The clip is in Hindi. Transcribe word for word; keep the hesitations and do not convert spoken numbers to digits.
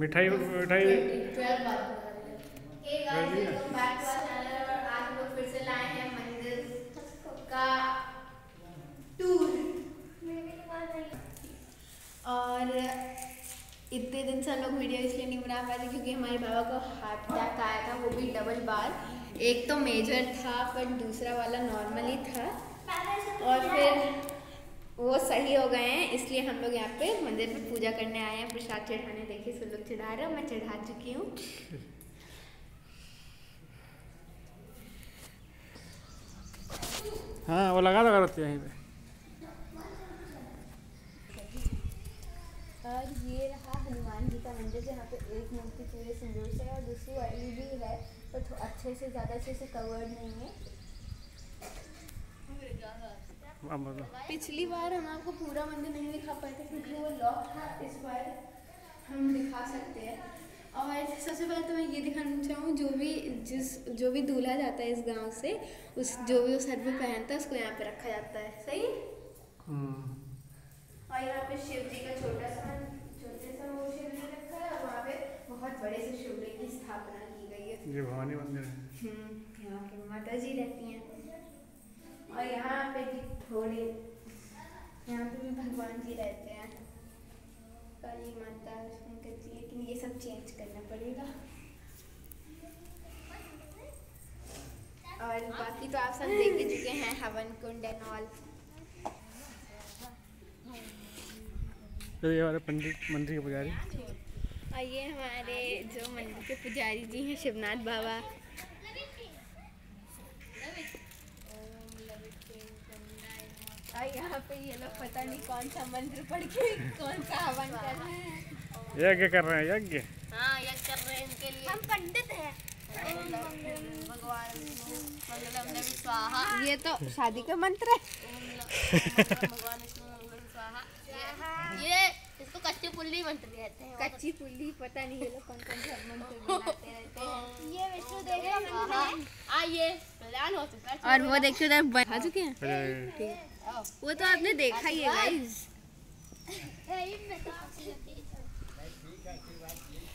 मिठाई मिठाई और इतने दिन से हम लोग वीडियो इसलिए नहीं बना पाए थे क्योंकि हमारे बाबा को हार्ट अटैक आया था, वो भी डबल बार। एक तो मेजर था पर दूसरा वाला नॉर्मली था और फिर वो सही हो गए हैं, इसलिए हम लोग यहाँ पे मंदिर में पूजा करने आए हैं, प्रसाद चढ़ाने। देखिए सब लोग चढ़ा रहे हैं, मैं चढ़ा चुकी हूँ। हाँ वो लगा लगा रहती है यहीं पे। और ये रहा हनुमान जी का मंदिर, जहाँ पे एक मूर्ति पूरे सिंदूर से और दूसरी वाली भी है पर तो अच्छे से ज़्यादा अच्छे से कवर्ड नहीं है। पिछली बार हम आपको पूरा मंदिर नहीं दिखा पाए थे क्योंकि वो लॉक था, इस बार हम दिखा सकते हैं। और सबसे पहले तो मैं ये दिखाना चाहूँ, जो भी जिस जो भी दूल्हा जाता है इस गांव से, उस जो भी उस हर में पहनता है उसको यहाँ पे रखा जाता है, सही। और यहाँ पे शिव जी का छोटा सा छोटे सा वो शिव जी रखा है और वहाँ पे बहुत बड़े से शिवलिंग की स्थापना की गई है। ये भवानी मंदिर है, यहाँ पे माता जी रहती हैं। और यहाँ पे भी थोड़े यहाँ पे भी भगवान जी रहते हैं, काली माता कहती है कि ये सब चेंज करना पड़ेगा। और बाकी तो आप सब देख भी चुके हैं हवन कुंड एंड ऑल। तो ये हमारे पंडित मंदिर के पुजारी और ये हमारे जो मंदिर के पुजारी जी हैं शिवनाथ बाबा। यहाँ पे ये लोग पता नहीं कौन सा मंत्र पढ़ के कौन सा हवन कर रहे हैं, यज्ञ कर रहे हैं, यज्ञ। हाँ यज्ञ कर रहे हैं, इनके लिए हम पंडित हैं। भगवान ये तो शादी का मंत्र है। ये इसको कच्ची पुल्ली मंत्र कहते हैं, कच्ची पुल्ली। पता नहीं ये लोग कौन कौन सा मंत्र बनाते रहते हैं। ये विष्णु देव का मंत्र है। आइए प्रदान हो चुका है और वो देखिए उधर बना चुके हैं, वो तो आपने देखा ही है गाइस।